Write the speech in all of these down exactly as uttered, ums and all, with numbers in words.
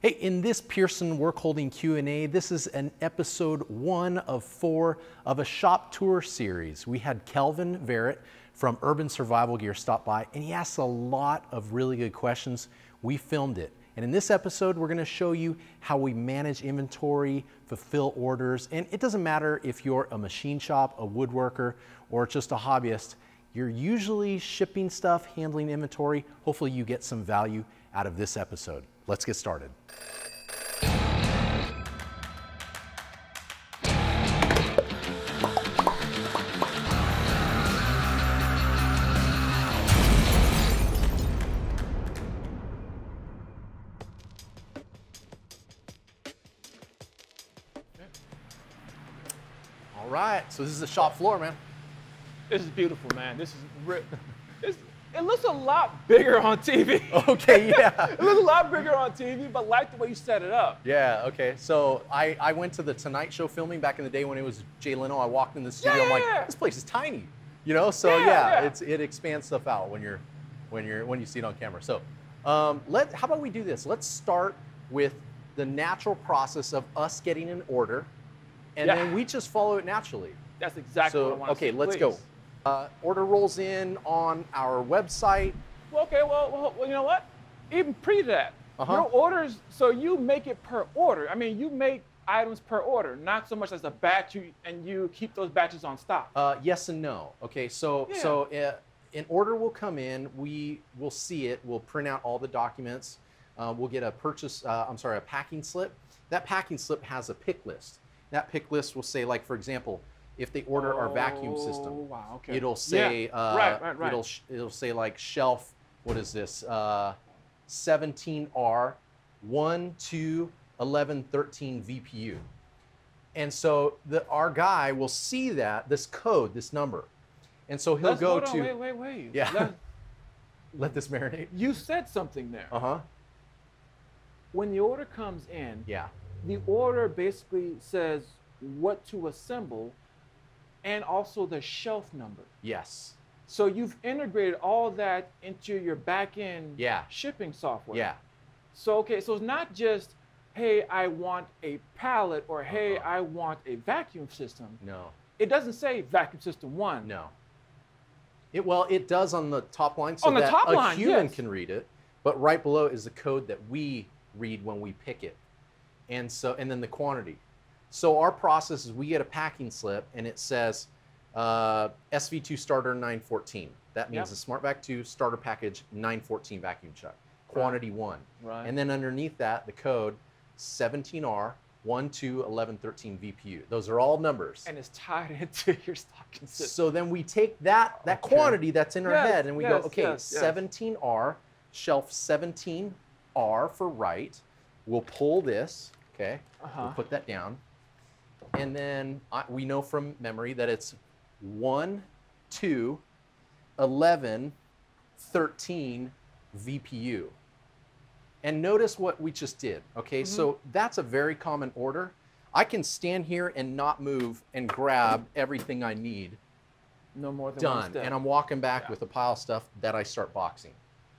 Hey, in this Pierson Workholding Q and A, this is an episode one of four of a shop tour series. We had Kelvin Verrett from Urban Survival Gear stop by, and he asked a lot of really good questions. We filmed it. And in this episode, we're gonna show you how we manage inventory, fulfill orders, and it doesn't matter if you're a machine shop, a woodworker, or just a hobbyist, you're usually shipping stuff, handling inventory. Hopefully you get some value out of this episode. Let's get started. All right, so this is the shop floor, man. This is beautiful, man. This is real. It looks a lot bigger on T V. Okay, yeah. It looks a lot bigger on T V, but I like the way you set it up. Yeah, okay. So I, I went to the Tonight Show filming back in the day when it was Jay Leno. I walked in the studio. Yeah, I'm like, yeah. This place is tiny, you know? So yeah, yeah, yeah. It's, it expands stuff out when you're, when you're, when you see it on camera. So um, let, how about we do this? Let's start with the natural process of us getting an order, and yeah. then we just follow it naturally. That's exactly so, what I want to okay, see. Okay, let's please. go. Uh, order rolls in on our website. Well, okay, well, well, well, you know what? Even pre that, uh-huh. your orders, so you make it per order. I mean, you make items per order, not so much as a batch, you, and you keep those batches on stock. Uh, yes and no. Okay, so, yeah. so uh, an order will come in, we will see it, we'll print out all the documents, uh, we'll get a purchase, uh, I'm sorry, a packing slip. That packing slip has a pick list. That pick list will say, like, for example, if they order oh, our vacuum system, wow, okay. it'll say yeah. uh, right, right, right. it'll sh it'll say like shelf. What is this? Uh, seventeen R one two eleven thirteen V P U. And so the our guy will see that this code, this number, and so he'll Let's, go hold on, to wait wait wait yeah. Let, let this marinate. You said something there. Uh huh. When the order comes in, yeah, the order basically says what to assemble. And also the shelf number. Yes. So you've integrated all that into your back-end yeah. shipping software. Yeah. So, okay, so it's not just, hey, I want a pallet, or hey, uh-huh. I want a vacuum system. No. It doesn't say vacuum system one. No. It, well, it does on the top line, so on the that top a line, human yes. can read it, but right below is the code that we read when we pick it. And so, and then the quantity. So our process is we get a packing slip and it says uh, S V two starter nine fourteen. That means the yep. SmartVac two starter package nine fourteen vacuum chuck, quantity right. one. Right. And then underneath that, the code seventeen R one two eleven thirteen V P U. Those are all numbers. And it's tied into your stocking system. So then we take that, that okay. quantity that's in our yes, head and we yes, go, okay, yes, seventeen R, yes. shelf seventeen R for right. We'll pull this, okay? Uh-huh. We'll put that down. And then I, we know from memory that it's one, two, eleven, thirteen V P U. And notice what we just did, okay? Mm-hmm. So that's a very common order. I can stand here and not move and grab everything I need. No more than one step. Done. And I'm walking back yeah. with a pile of stuff that I start boxing,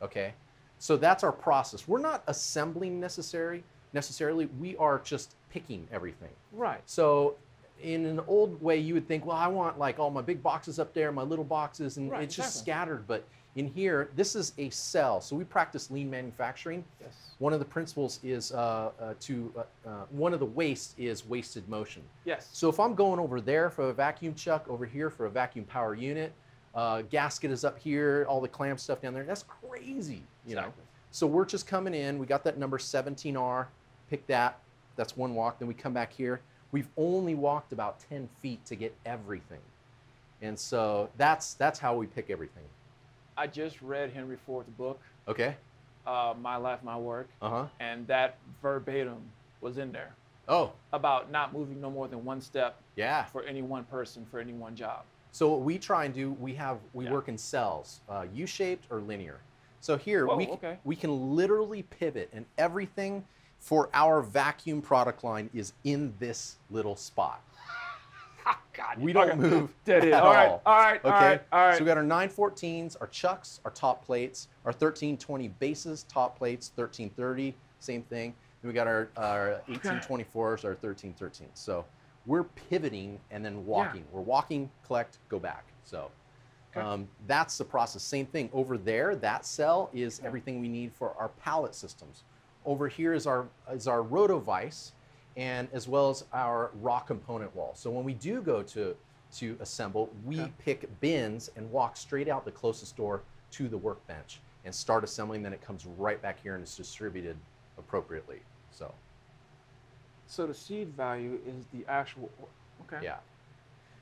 okay? So that's our process. We're not assembling necessary. necessarily, we are just picking everything. Right. So in an old way, you would think, well, I want like all my big boxes up there, my little boxes, and right, it's exactly. just scattered. But in here, this is a cell. So we practice lean manufacturing. Yes. One of the principles is uh, uh, to, uh, uh, one of the waste is wasted motion. Yes. So if I'm going over there for a vacuum chuck, over here for a vacuum power unit, uh, gasket is up here, all the clamp stuff down there, that's crazy, you exactly. know? So we're just coming in, we got that number seventeen R, pick that, that's one walk, then we come back here. We've only walked about ten feet to get everything. And so that's that's how we pick everything. I just read Henry Ford's book. Okay. Uh, My Life, My Work. Uh-huh. And that verbatim was in there. Oh. About not moving no more than one step yeah. for any one person, for any one job. So what we try and do, we have, we yeah. work in cells, uh, U-shaped or linear. So here, Whoa, we, okay. we can literally pivot, and everything for our vacuum product line is in this little spot. God, we don't move at all. All right, all right, okay? all right, all right. So we got our nine fourteens, our chucks, our top plates, our thirteen twenty bases, top plates, thirteen thirty, same thing. we got our, our eighteen twenty-fours, our thirteen thirteens. So we're pivoting and then walking. Yeah. We're walking, collect, go back. So um, that's the process. Same thing over there. That cell is everything we need for our pallet systems. Over here is our is our rotovice, and as well as our raw component wall. So when we do go to to assemble, we okay. pick bins and walk straight out the closest door to the workbench and start assembling. Then it comes right back here and is distributed appropriately. So. So the seed value is the actual, okay. Yeah.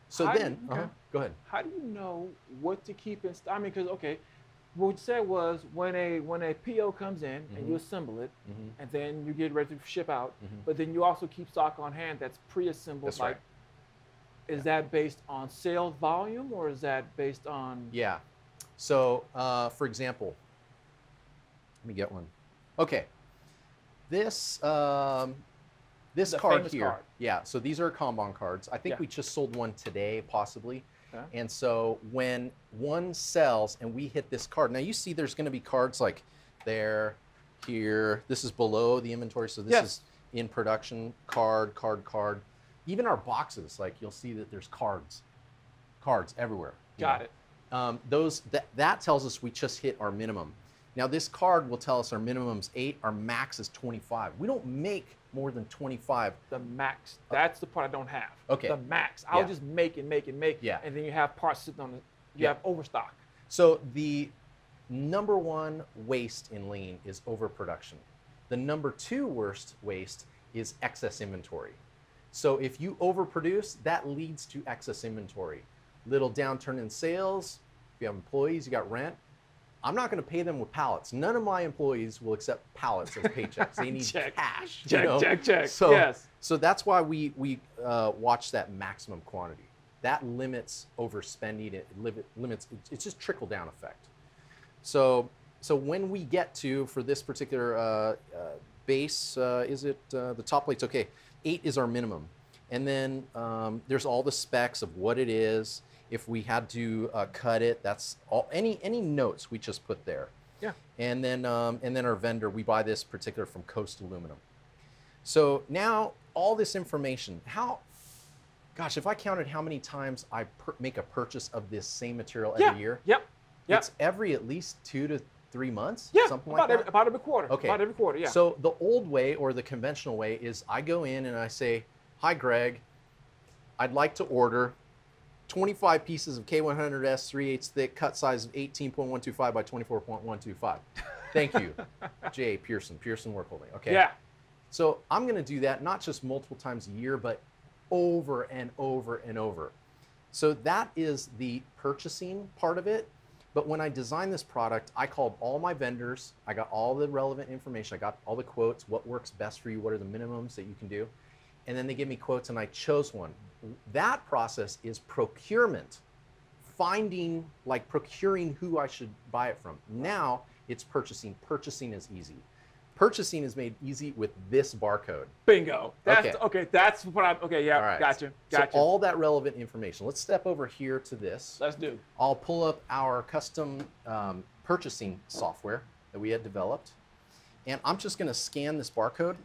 So how then, do, okay. uh-huh, go ahead. How do you know what to keep in stock? I mean, because, okay, what you said was when a, when a P O comes in mm-hmm. and you assemble it, mm-hmm. and then you get ready to ship out, mm-hmm. but then you also keep stock on hand that's pre-assembled. That's like, right. Is yeah. that based on sales volume or is that based on? Yeah. So, uh, for example, let me get one. Okay. This, um, This the card here, card. yeah, so these are Kanban cards. I think yeah. we just sold one today, possibly. Okay. And so when one sells and we hit this card, now you see there's gonna be cards like there, here, this is below the inventory, so this yes. is in production, card, card, card. Even our boxes, like you'll see that there's cards, cards everywhere. Got know. it. Um, those that, that tells us we just hit our minimum. Now this card will tell us our minimum's eight, our max is twenty-five. We don't make more than twenty-five. The max, that's the part I don't have. Okay. The max, I'll yeah. just make and make and make. Yeah. And then you have parts sitting on the, you yeah. have overstock. So the number one waste in lean is overproduction. The number two worst waste is excess inventory. So if you overproduce, that leads to excess inventory. Little downturn in sales, if you have employees, you got rent, I'm not going to pay them with pallets. None of my employees will accept pallets as paychecks. They need check, cash. Check, you know? check, check. So, yes. so that's why we we uh, watch that maximum quantity. That limits overspending. It limits. It's just trickle down effect. So so when we get to for this particular uh, uh, base, uh, is it uh, the top plates? Okay, eight is our minimum, and then um, there's all the specs of what it is. If we had to uh, cut it, that's all. Any any notes we just put there. Yeah. And then um, and then our vendor, we buy this particular from Coast Aluminum. So now all this information, how, gosh, if I counted how many times I per make a purchase of this same material every yeah. year. Yep. Yep. It's every at least two to three months. Yeah. Something about like every, that. About every quarter. Okay. About every quarter. Yeah. So the old way or the conventional way is I go in and I say, hi, Greg, I'd like to order twenty-five pieces of K one hundred S three eighths thick, cut size of eighteen point one two five by twenty-four point one two five. Thank you, Jay Pierson, Pierson Workholding. Okay. Yeah. So I'm going to do that not just multiple times a year, but over and over and over. So that is the purchasing part of it. But when I designed this product, I called all my vendors. I got all the relevant information. I got all the quotes, what works best for you, what are the minimums that you can do. And then they give me quotes and I chose one. That process is procurement, finding, like procuring who I should buy it from. Now it's purchasing. Purchasing is easy. Purchasing is made easy with this barcode. Bingo. That's, okay. okay, that's what I'm, okay, yeah, all right. gotcha, gotcha. So all that relevant information. Let's step over here to this. Let's do. I'll pull up our custom um, purchasing software that we had developed. And I'm just gonna scan this barcode.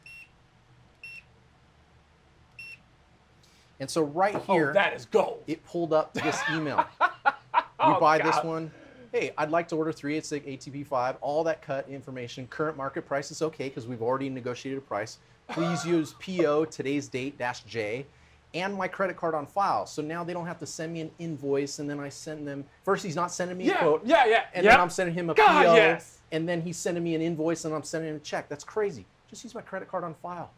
And so right here, oh, that is gold. It pulled up this email. oh, you buy God. this one. Hey, I'd like to order three eighths thick A T P five, all that cut information, current market price is okay because we've already negotiated a price. Please use P O today's date dash J and my credit card on file. So now they don't have to send me an invoice and then I send them, first he's not sending me yeah, a quote. Yeah, yeah, And yep. then I'm sending him a God, P O yes. and then he's sending me an invoice and I'm sending him a check. That's crazy. Just use my credit card on file.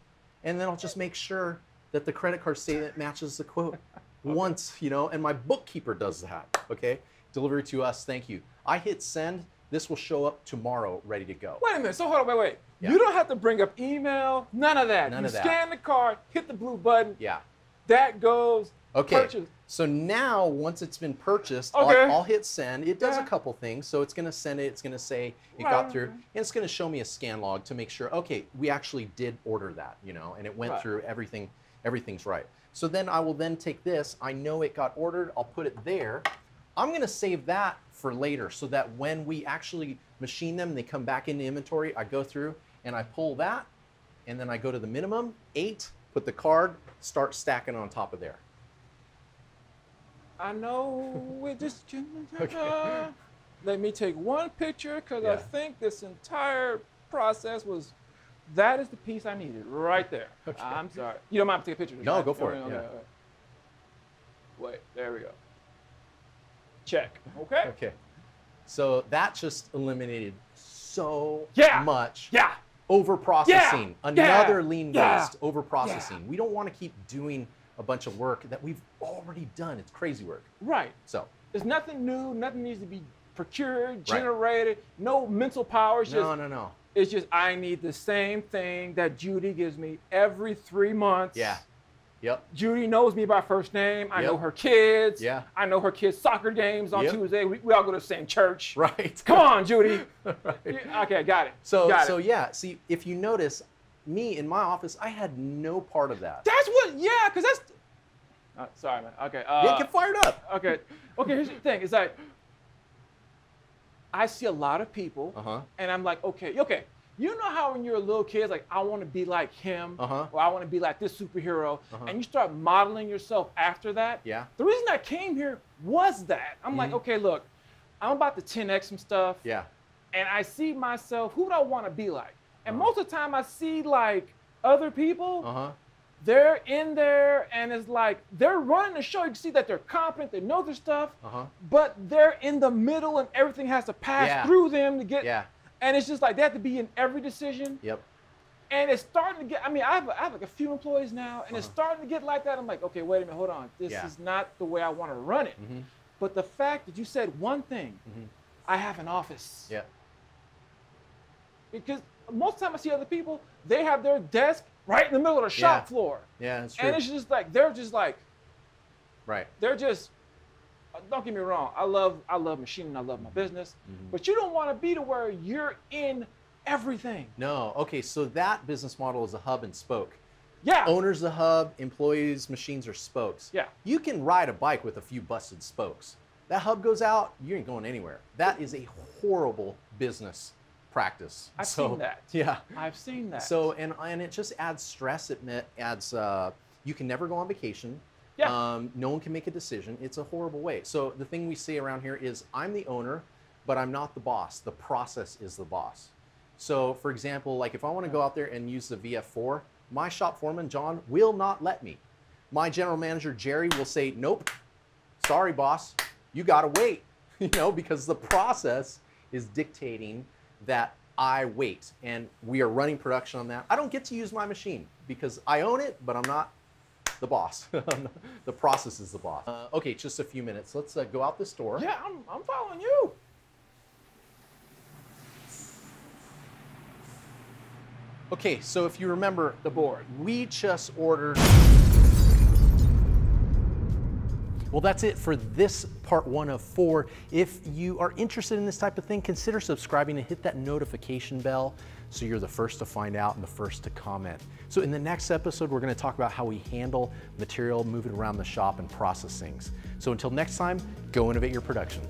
And then I'll just make sure that the credit card statement matches the quote okay. once, you know, and my bookkeeper does that, okay? Delivery to us, thank you. I hit send, this will show up tomorrow, ready to go. Wait a minute, so hold on, wait, wait. Yeah. You don't have to bring up email, none of that. None you of that. Scan the card, hit the blue button. Yeah. That goes okay. purchase. So now, once it's been purchased, okay. I'll, I'll hit send. It does yeah. a couple things, so it's gonna send it, it's gonna say it right. got through, and it's gonna show me a scan log to make sure, okay, we actually did order that, you know, and it went right. through everything. Everything's right. So then I will then take this. I know it got ordered. I'll put it there. I'm going to save that for later so that when we actually machine them, they come back into inventory. I go through and I pull that and then I go to the minimum, eight, put the card, start stacking on top of there. I know we're just, okay. Let me take one picture because yeah. I think this entire process was, that is the piece I needed right there. Okay. I'm sorry. You don't mind if I take a picture? No, right? go for no, it. No, yeah. no, no. Wait, there we go. Check, okay? Okay. So that just eliminated so yeah. much yeah. over-processing. Yeah. Another yeah. lean yeah. waste, over-processing. Yeah. We don't want to keep doing a bunch of work that we've already done. It's crazy work. Right. So there's nothing new. Nothing needs to be procured, generated, right. no mental power. It's no, just, no, no. It's just I need the same thing that Judy gives me every three months. Yeah. Yep. Judy knows me by first name. I yep. know her kids. Yeah. I know her kids' soccer games on yep. Tuesday. We, we all go to the same church. Right. Come on, Judy. Right. Okay, got it. So, got so it. yeah. See, if you notice, me in my office, I had no part of that. That's what. Yeah, because that's. Uh, sorry, man. Okay. Uh, yeah, get fired up. Okay. Okay. Here's the thing. It's like I see a lot of people, uh-huh. and I'm like, okay, okay. You know how when you're a little kid, like, I want to be like him, uh-huh. or I want to be like this superhero, uh-huh. and you start modeling yourself after that? Yeah. The reason I came here was that. I'm mm-hmm. like, okay, look, I'm about to ten X some stuff, yeah. and I see myself, who do I want to be like? And uh-huh. most of the time I see, like, other people, uh-huh. they're in there, and it's like, they're running the show. You can see that they're competent, they know their stuff, uh-huh. but they're in the middle, and everything has to pass yeah. through them to get... Yeah. And it's just like they have to be in every decision. Yep. And it's starting to get, I mean, I have, I have like a few employees now, and uh-huh. it's starting to get like that. I'm like, okay, wait a minute, hold on. This yeah. is not the way I want to run it. Mm-hmm. But the fact that you said one thing, mm-hmm. I have an office. Yeah. Because most of the time I see other people, they have their desk right in the middle of the shop yeah. floor. Yeah, that's true. And it's just like, they're just like, right. they're just, don't get me wrong. I love I love machining. I love my business. Mm-hmm. But you don't want to be to where you're in everything. No. Okay. So that business model is a hub and spoke. Yeah. Owners the hub. Employees, machines are spokes. Yeah. You can ride a bike with a few busted spokes. That hub goes out. You ain't going anywhere. That is a horrible business practice. I've so, seen that. Yeah. I've seen that. So and and it just adds stress. It adds. Uh, you can never go on vacation. Yeah. Um, no one can make a decision. It's a horrible way. So the thing we say around here is I'm the owner, but I'm not the boss. The process is the boss. So for example, like if I want to go out there and use the V F four, my shop foreman, John, will not let me. My general manager, Jerry, will say, nope, sorry, boss, you got to wait, you know, because the process is dictating that I wait. And we are running production on that. I don't get to use my machine because I own it, but I'm not the boss. The process is the boss. Uh, okay, just a few minutes. Let's uh, go out this door. Yeah, I'm, I'm following you. Okay, so if you remember the board, we just ordered. Well, that's it for this part one of four. If you are interested in this type of thing, consider subscribing and hit that notification bell so you're the first to find out and the first to comment. So in the next episode, we're gonna talk about how we handle material moving around the shop and process things. So until next time, go innovate your production.